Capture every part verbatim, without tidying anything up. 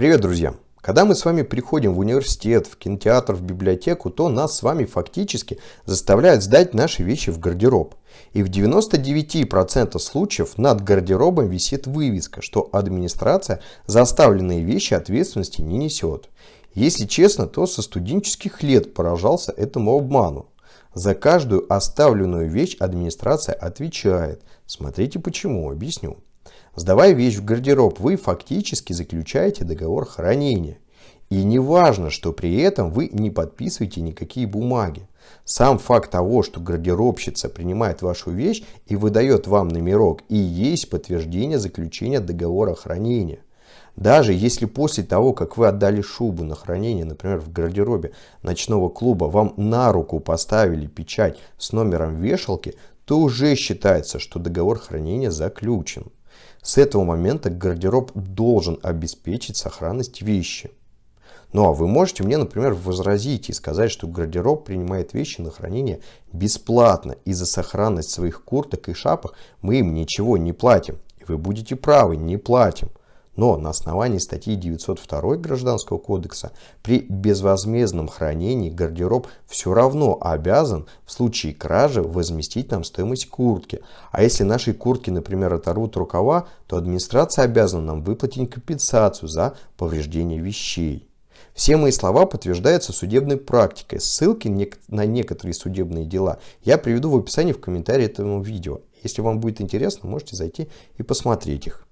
Привет, друзья! Когда мы с вами приходим в университет, в кинотеатр, в библиотеку, то нас с вами фактически заставляют сдать наши вещи в гардероб. И в девяноста девяти процентах случаев над гардеробом висит вывеска, что администрация за оставленные вещи ответственности не несет. Если честно, то со студенческих лет поражался этому обману. За каждую оставленную вещь администрация отвечает. Смотрите почему, объясню. Сдавая вещь в гардероб, вы фактически заключаете договор хранения. И не важно, что при этом вы не подписываете никакие бумаги. Сам факт того, что гардеробщица принимает вашу вещь и выдает вам номерок, и есть подтверждение заключения договора хранения. Даже если после того, как вы отдали шубу на хранение, например, в гардеробе ночного клуба, вам на руку поставили печать с номером вешалки, то уже считается, что договор хранения заключен. С этого момента гардероб должен обеспечить сохранность вещи. Ну а вы можете мне, например, возразить и сказать, что гардероб принимает вещи на хранение бесплатно, и за сохранность своих курток и шапок мы им ничего не платим. И вы будете правы, не платим. Но на основании статьи девятьсот второй Гражданского кодекса при безвозмездном хранении гардероб все равно обязан в случае кражи возместить нам стоимость куртки. А если нашей куртки, например, оторвут рукава, то администрация обязана нам выплатить компенсацию за повреждение вещей. Все мои слова подтверждаются судебной практикой. Ссылки на некоторые судебные дела я приведу в описании в комментарии этому видео. Если вам будет интересно, можете зайти и посмотреть их.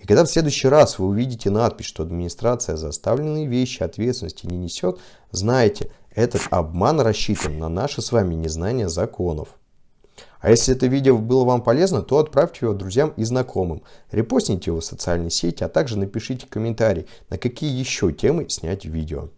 И когда в следующий раз вы увидите надпись, что администрация за оставленные вещи ответственности не несет, знайте, этот обман рассчитан на наше с вами незнание законов. А если это видео было вам полезно, то отправьте его друзьям и знакомым, репостните его в социальные сети, а также напишите комментарий, на какие еще темы снять видео.